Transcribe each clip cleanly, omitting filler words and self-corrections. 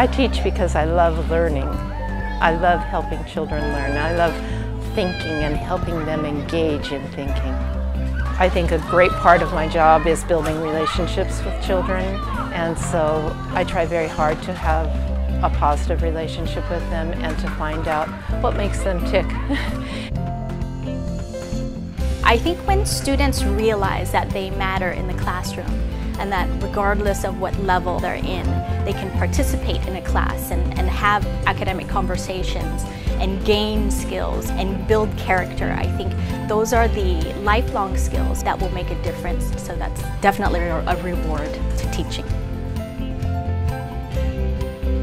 I teach because I love learning. I love helping children learn. I love thinking and helping them engage in thinking. I think a great part of my job is building relationships with children, and so I try very hard to have a positive relationship with them and to find out what makes them tick. I think when students realize that they matter in the classroom, and that regardless of what level they're in, they can participate in a class and have academic conversations and gain skills and build character. I think those are the lifelong skills that will make a difference, so that's definitely a reward to teaching.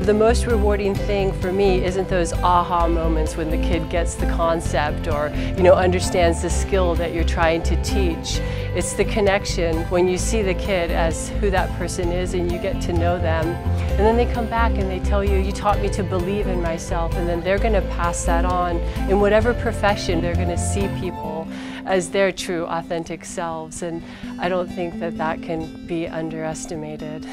The most rewarding thing for me isn't those aha moments when the kid gets the concept or, you know, understands the skill that you're trying to teach. It's the connection when you see the kid as who that person is and you get to know them. And then they come back and they tell you, you taught me to believe in myself, and then they're going to pass that on. In whatever profession, they're going to see people as their true, authentic selves, and I don't think that that can be underestimated.